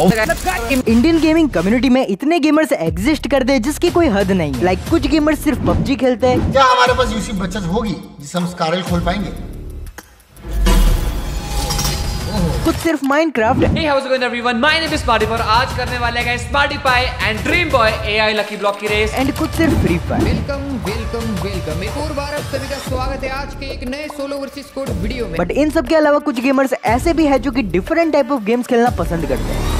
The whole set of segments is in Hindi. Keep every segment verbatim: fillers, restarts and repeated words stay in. इंडियन गेमिंग कम्युनिटी में इतने गेमर्स एग्जिस्ट करते हैं जिसकी कोई हद नहीं। लाइक like, कुछ गेमर्स सिर्फ पबजी खेलते हैं। क्या हमारे पास यूसी बचत होगी जिससे हम स्कारल खोल पाएंगे? कुछ सिर्फ Minecraft. Hey, how's it going everyone? My name is Smarty और आज करने वाले हैं Smarty Pie and Dream Boy A I Lucky Block की रेस एंड कुछ सिर्फ Free Fire. Welcome welcome welcome एक और बार आप सभी का स्वागत है आज के एक नए सोलो वर्सेस स्क्वाड वीडियो में। बट इन सब के अलावा कुछ गेमर्स ऐसे भी है जो की डिफरेंट टाइप ऑफ गेम्स खेलना पसंद करते हैं।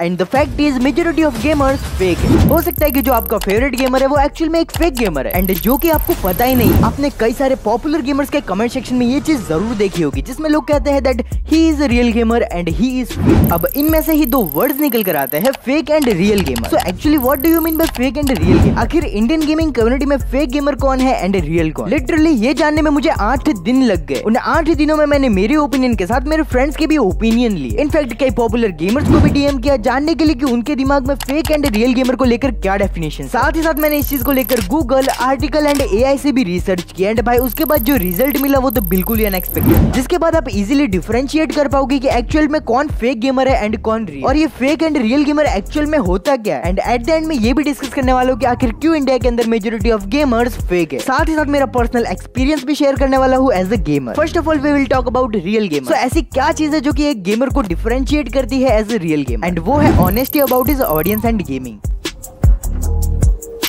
And the fact is majority of gamers fake है। हो सकता है कि जो आपका फेवरेट गेमर है वो एक्चुअल में एक फेक गेमर है एंड जो कि आपको पता ही नहीं। आपने कई सारे पॉपुलर गेमर्स के कमेंट सेक्शन में ये चीज जरूर देखी होगी जिसमें लोग कहते हैं that he is a real gamer and he is fake. अब इनमें से ही दो वर्ड्स निकल कर आते हैं, fake and real gamer. So actually what do you mean by fake and real gamer? आखिर इंडियन गेमिंग कम्युनिटी में फेक गेमर कौन है एंड रियल कौन? लिटरली ये जानने में मुझे आठ दिन लग गए। उन आठ दिनों में मैंने मेरे ओपिनियन के साथ मेरे फ्रेंड्स के भी ओपिनियन लिए। इनफैक्ट कई पॉपुलर गेमर्स को भी डीएम किया जानने के लिए कि उनके दिमाग में फेक एंड रियल गेमर को लेकर क्या डेफिनेशन। साथ ही साथ मैंने इस चीज को लेकर गूगल, आर्टिकल एंड एआई से भी रिसर्च किया एंड भाई उसके बाद जो रिजल्ट मिला वो तो बिल्कुल ही अनएक्सपेक्टेड। जिसके बाद आप इजीली डिफरेंशिएट कर पाओगे कि एक्चुअल में कौन फेक गेमर है एंड कौन रियल, और ये fake and real gamer actual में होता क्या है। एंड एट द एंड में ये भी डिस्कस करने वाला हूँ कि आखिर क्यों इंडिया के अंदर मेजोरिटी ऑफ गेमर्स फेक है। साथ ही साथ मेरा पर्सनल एक्सपीरियंस भी शेयर करने वाला हूँ as a gamer. First of all we will talk about real gamer. ऐसी क्या चीज है जो की एक गेमर को डिफरेंशिएट करती है as a real gamer, and वो है honesty about his audience and gaming.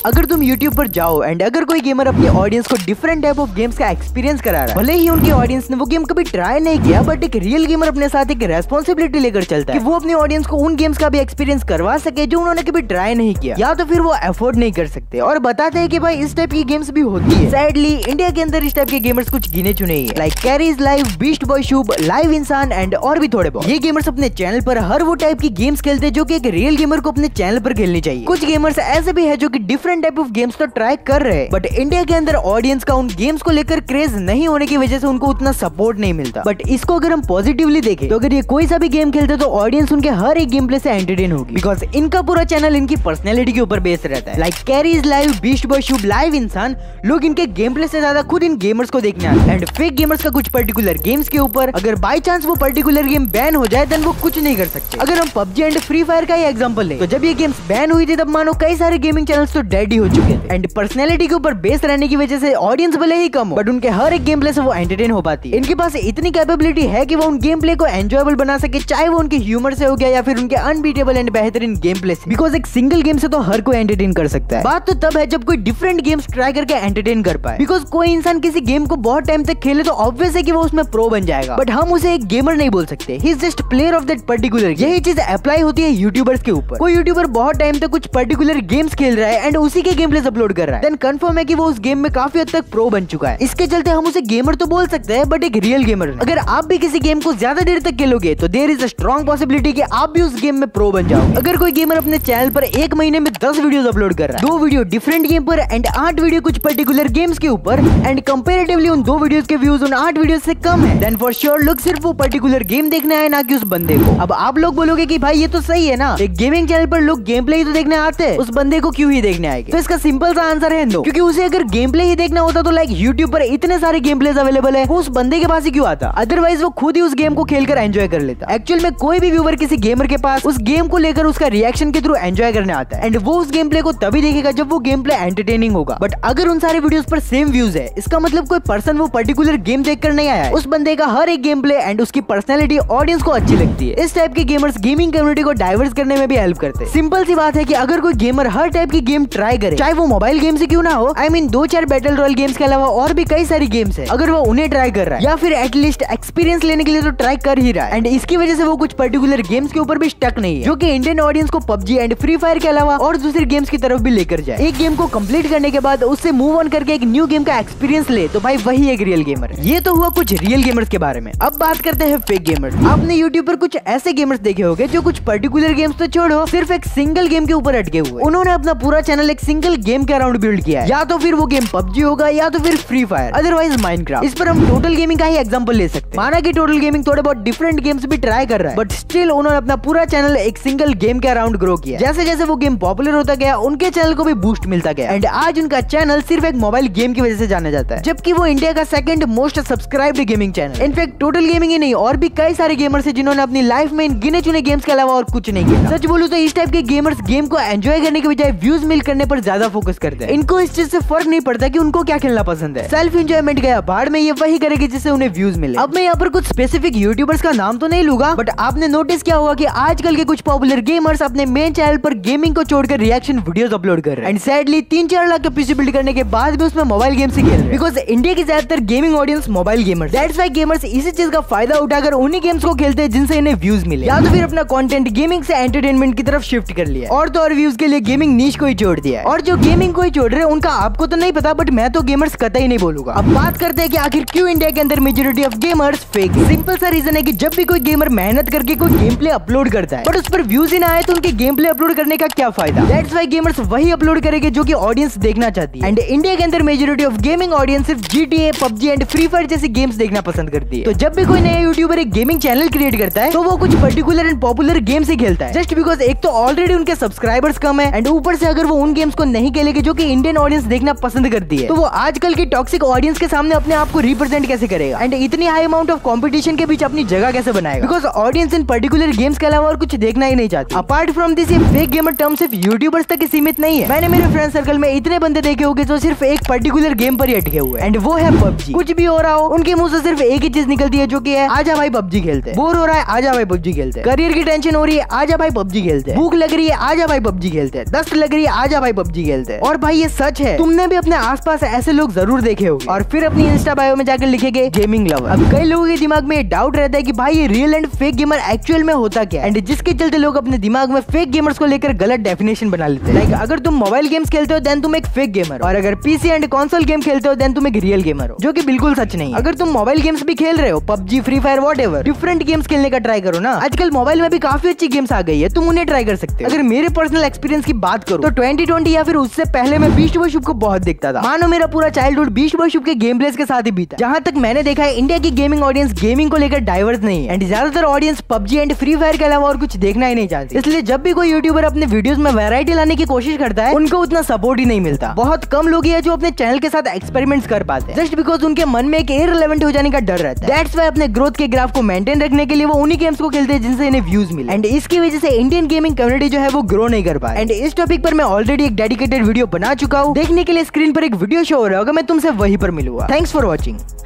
अगर तुम YouTube पर जाओ एंड अगर कोई गेमर अपने ऑडियंस को डिफरेंट टाइप ऑफ गेम्स का एक्सपीरियंस करा रहा है, भले ही उनके ऑडियंस ने वो गेम कभी ट्राई नहीं किया, बट एक रियल गेमर अपने साथ एक रेस्पॉन्सिबिलिटी लेकर चलता है कि वो अपने ऑडियंस को उन गेम्स का भी एक्सपीरियंस करवा सके जो उन्होंने कभी ट्राई नहीं किया या तो फिर वो अफोर्ड नहीं कर सकते, और बताते हैं कि भाई इस टाइप की गेम्स भी होती है। सैडली इंडिया के अंदर इस टाइप के गेमर्स कुछ गिने चुने ही है, लाइक कैरीइसलाइव, बीस्टबॉयशब, लाइव इंसान एंड और भी थोड़े बहुत। ये गेमर्स अपने चैनल पर हर वो टाइप की गेम्स खेलते हैं जो की एक रियल गेमर को अपने चैनल पर खेलनी चाहिए। कुछ गेमर्स ऐसे भी है जो की डिफरेंट टाइप ऑफ गेम्स तो ट्राई कर रहे हैं, बट इंडिया के अंदर ऑडियंस का उन गेम्स को लेकर क्रेज नहीं होने की वजह से उनको उतना सपोर्ट नहीं मिलता। बट इसको अगर हम पॉजिटिवली देखें तो अगर ये कोई सा भी गेम खेलते तो ऑडियंस उनके हर एक गेम प्ले से एंटरटेन होगी, बिकॉज इनका पूरा चैनल इनकी पर्सनैलिटी के ऊपर बेस्ड रहता है। लाइक कैरीइसलाइव, बीस्टबॉयशब, लाइव इंसान, लोग इनके गेम प्ले से ज्यादा खुद इन गेमर्स को देखने आते हैं। एंड फेक गेमर्स का कुछ पर्टिकुलर गेम्स के ऊपर अगर बाई चांस वो पर्टिकुलर गेम बैन हो जाए देन वो कुछ नहीं कर सकते। अगर हम पबजी एंड फ्री फायर का ही एग्जाम्पल ले तो जब ये गेम्स बैन हुई थी तब मानो कई सारे गेमिंग चैनल्स तो रेडी हो चुके थे, एंड पर्सनैलिटी के ऊपर बेस रहने की वजह से ऑडियंस भले ही कम हो बट उनके हर एक गेम प्ले से वो एंटरटेन हो पाती है। इनके पास इतनी कैपेबिलिटी है कि वो उन गेम प्ले को एंजॉयबल बना सके, चाहे वो उनके ह्यूमर से हो गया या फिर उनके अनबीटेबल एंड बेहतरीन गेम प्ले से, बिकॉज एक सिंगल गेम से तो हर कोई एंटरटेन कर सकता है। बात तो तब है जब कोई डिफरेंट गेम्स ट्राई करके एंटरटेन कर पाए, बिकॉज कोई इंसान किसी गेम को बहुत टाइम तक खेले तो ऑब्वियस है कि वो उसमें प्रो बन जाएगा, बट हम उसे एक गेमर नहीं बोल सकते, he is just player of that particular. यही चीज अप्लाई होती है यूट्यूबर्स के ऊपर। कोई यूट्यूबर बहुत टाइम तक कुछ पर्टिकुलर गेम्स खेल रहा है एंड उसी के गेम प्लेस अपलोड कर रहा है, देन कंफर्म है कि वो उस गेम में काफी हद तक प्रो बन चुका है। इसके चलते हम उसे गेमर तो बोल सकते हैं बट एक रियल गेमर। अगर आप भी किसी गेम को ज्यादा देर तक खेलोगे तो there is a strong possibility कि आप भी उस गेम में प्रो बन जाओगे। अगर कोई गेमर अपने चैनल पर एक महीने में दस वीडियोस अपलोड कर रहा है, दो वीडियो डिफरेंट गेम पर एंड आठ वीडियो कुछ पर्टिकुलर गेम्स के ऊपर, एंड कंपैरेटिवली उन दो वीडियोस के व्यूज उन आठ वीडियोस से कम है, देन फॉर श्योर लोग सिर्फ वो पर्टिकुलर गेम देखने आए ना कि उस बंदे को। अब आप लोग बोलोगे कि भाई ये तो सही है ना, एक गेमिंग चैनल पर लोग गेम प्ले ही तो देखने आते हैं, उस बंदे को क्यों ही देखने आएंगे? तो इसका सिंपल सा आंसर है नो, क्योंकि उसे अगर गेम प्ले ही देखना होता तो लाइक यूट्यूब पर इतने सारे गेम प्लेस अवेलेबल है, वो उस बंदे के पास ही क्यों आता? अदरवाइज वो खुद ही उस गेम को खेलकर एंजॉय कर लेता। एक्चुअल में कोई भी व्यूअर किसी गेमर के पास उस गेम को लेकर उसका रिएक्शन के थ्रू एंजॉय करने आता है, एंड वो उस गेम प्ले को तभी देखेगा जब वो गेम प्ले एंटरटेनिंग होगा। बट अगर उन सारे वीडियोस पर सेम व्यूज है, इसका मतलब कोई पर्सन वो पर्टिकुलर गेम देखकर नहीं आया है। उस बंदे का हर एक गेम प्ले एंड उसकी पर्सनैलिटी ऑडियंस को अच्छी लगती है। इस टाइप के गेमर्स गेमिंग कम्युनिटी को डाइवर्स करने में भी हेल्प करते हैं। सिंपल सी बात है कि अगर कोई गेमर हर टाइप की गेम ट्राई करे, चाहे वो मोबाइल गेम से क्यों ना हो, आई मीन दो चार बैटल रॉयल गेम्स के अलावा और भी कई सारी गेम्स है, अगर वो उन्हें ट्राई कर रहा है या फिर एटलीस्ट एक्सपीरियंस लेने के लिए तो ट्राई कर ही रहा है, एंड इसकी वजह से वो कुछ पर्टिकुलर गेम्स के ऊपर भी स्टक नहीं है, जो कि इंडियन ऑडियंस को पबजी एंड फ्री फायर के अलावा और दूसरे गेम्स की तरफ भी लेकर जाए। एक गेम को कम्प्लीट करने के बाद उससे मूव ऑन करके एक न्यू गेम का एक्सपीरियंस ले तो भाई वही एक रियल गेमर है। ये तो हुआ कुछ रियल गेमर्स के बारे में। अब बात करते हैं फेक गेमर्स। आपने यूट्यूब पर कुछ ऐसे गेमर्स देखे होंगे जो कुछ पर्टिकुलर गेम्स तो छोड़ो, सिर्फ एक सिंगल गेम के ऊपर अटके हुए, उन्होंने अपना पूरा चैनल एक सिंगल गेम के अराउंड बिल्ड किया है, या तो फिर वो गेम पबजी होगा या तो फिर फ्री फायर, अदरवाइज माइनक्राफ्ट। इस पर हम टोटल गेमिंग का ही एग्जांपल ले सकते हैं। माना कि टोटल गेमिंग थोड़े बहुत डिफरेंट गेम्स भी ट्राई कर रहा है, बट स्टिल उन्होंने अपना पूरा चैनल एक सिंगल गेम के अराउंड ग्रो किया। जैसे जैसे वो गेम पॉपुलर होता गया, उनके चैनल को भी बूस्ट मिलता गया एंड आज उनका चैनल सिर्फ एक मोबाइल गेम की वजह से जाना जाता है, जबकि वो इंडिया का second most subscribed gaming channel. In fact total gaming ही नहीं और भी कई सारे गेमर्स हैं जिन्होंने अपनी लाइफ में इन गिने चुने गेम्स के अलावा और कुछ नहीं किया। सच बोलूं तो इस टाइप के गेमर्स गेम को एंजॉय करने के बजाय व्यूज मिल करने पर ज्यादा फोकस करते हैं। इनको इस चीज से फर्क नहीं पड़ता कि उनको क्या खेलना पसंद है, सेल्फ एंजॉयमेंट गया भाड़ में ये वही करेगी जिससे उन्हें व्यूज मिले। अब मैं यहाँ पर कुछ स्पेसिफिक यूट्यूबर्स का नाम तो नहीं लूंगा, बट आपने नोटिस किया होगा कि आजकल के कुछ पॉपुलर गेमर्स अपने मेन चैनल पर गेमिंग को छोड़कर रिएक्शन वीडियोस अपलोड कर रहे हैं एंड सैडली तीन चार लाख का पीसी बिल्ड करने के बाद भी उसमें मोबाइल गेम्स ही खेल रहे हैं, बिकॉज इंडिया की ज्यादातर gaming audience mobile gamers. That's why gamers इसी चीज का फायदा उठाकर उन्हीं गेम्स को खेलते हैं जिनसे इन्हें व्यूज मिले, या तो फिर अपना कंटेंट गेमिंग से एंटरटेनमेंट की तरफ शिफ्ट कर लिया, और तो और व्यूज के लिए गेमिंग नीश को ही छोड़ दिया है। और जो गेमिंग को ही छोड़ रहे हैं उनका आपको तो नहीं पता, बट मैं तो गेमर्स कतई नहीं बोलूंगा। अब बात करते हैं कि आखिर क्यों इंडिया के अंदर majority of gamers fake. Simple सा रीजन है कि जब भी कोई गेमर मेहनत करके कोई गेम प्ले अपलोड करता है बट उस पर व्यूज ही ना आए तो उनके गेम प्ले अपलोड करने का क्या फायदा। दैट्स व्हाई गेमर्स वही अपलोड करेंगे जो कि ऑडियंस देखना चाहती है एंड इंडिया के अंदर मेजोरिटी ऑफ गेमिंग ऑडियंस सिर्फ GTA, PUBG and free fire जैसी गेम्स देखना पसंद करती है। तो जब भी कोई नया यूट्यूबर एक गेमिंग चैनल क्रिएट करता है तो वो कुछ पर्टिकुलर एंड पॉपुलर गेम्स ही खेलता है, जस्ट बिकॉज एक तो ऑलरेडी उनके सब्सक्राइबर्स कम है एंड ऊपर से अगर वो उन गेम्स को नहीं खेलेंगे जो कि इंडियन ऑडियंस देखना पसंद करती है तो वो आजकल की टॉक्सिक ऑडियंस के सामने अपने आप को रिप्रेजेंट कैसे करेगा एंड इतनी हाई अमाउंट ऑफ कॉम्पिटिशन के बीच अपनी जगह कैसे बनाएगा, बिकॉज ऑडियंस इन पर्टिकुलर गेम्स के अलावा और कुछ देखना ही नहीं चाहती। अपार्ट फ्रॉम दिस ये फेक गेमर टर्म सिर्फ यूट्यूबर्स तक ही सीमित नहीं है। मैंने मेरे फ्रेंड सर्कल में इतने बंदे देखे होंगे जो सिर्फ एक पर्टिकुलर गेम पर ही अटके हुए एंड वो है पबजी। कुछ भी हो रहा हो उनके मुंह से सिर्फ एक ही चीज निकलती है जो कि है आजा भाई पबजी खेलते हैं, बोर हो रहा है आजा भाई पबजी खेलते हैं, करियर की टेंशन हो रही है आजा भाई पबजी खेलते हैं, भूख लग रही है आजा भाई पबजी खेलते हैं, दस्त लग रही है आजा भाई पबजी खेलते हैं। और भाई ये सच है, तुमने भी अपने आसपास ऐसे लोग जरूर देखे होंगे और फिर अपनी इंस्टा बायो में जाकर लिखेंगे गेमिंग लवर। अब कई लोगों के दिमाग में डाउट रहता है कि भाई ये real and fake gamer actual में होता क्या एंड जिसके चलते लोग अपने दिमाग में फेक गेमर्स को लेकर गलत डेफिनेशन बना लेते हैं। लाइक अगर तुम मोबाइल गेम्स खेलते हो देन तुम एक फेक गेमर, और अगर पीसी एंड कंसोल गेम खेलते हो देन तुम एक रियल गेमर हो, जो कि बिल्कुल सच नहीं है। अगर तुम मोबाइल गेम्स भी खेल रहे हो PUBG, Free fire, whatever, different games खेलने का ट्राई करो ना। आजकल मोबाइल में भी काफी अच्छी गेम्स आ गई है, तुम उन्हें ट्राई कर सकते हो। अगर मेरे पर्सनल एक्सपीरियंस की बात करूं तो ट्वेंटी ट्वेंटी या फिर उससे पहले मैं बीस्टबॉयशुब को बहुत देखता था। मानो मेरा पूरा चाइल्डहुड बीस्टबॉयशुब के गेम प्लेस के साथ ही बीता। जहां तक मैंने देखा है इंडिया की गेमिंग ऑडियंस गेमिंग को लेकर डाइवर्स नहीं है एंड ज्यादातर audience PUBG and free fire के अलावा और कुछ देखना ही नहीं चाहती। इसलिए जब भी कोई यूट्यूबर अपने वीडियोस में वैरायटी लाने की कोशिश करता है उनको उतना सपोर्ट ही नहीं मिलता। बहुत कम लोग हैं जो अपने चैनल के साथ एक्सपेरिमेंट्स कर पाते हैं, जस्ट बिकॉज उनके मन में एक इररिलेवेंट हो जाने का डर रहता है। दैट्स व्हाई अपने ग्रोथ के ग्राफ को मेंटेन रखने के लिए वो उन्हीं गेम्स को खेलते हैं जिनसे इन्हें व्यूज मिले एंड इसकी वजह से इंडियन गेमिंग कम्युनिटी जो है वो ग्रो नहीं कर पाए। एंड इस टॉपिक पर मैं ऑलरेडी एक डेडिकेटेड वीडियो बना चुका हूँ, देखने के लिए स्क्रीन पर एक वीडियो शो हो रहा होगा, मैं तुमसे वहीं पर मिलूंगा। Thanks for watching.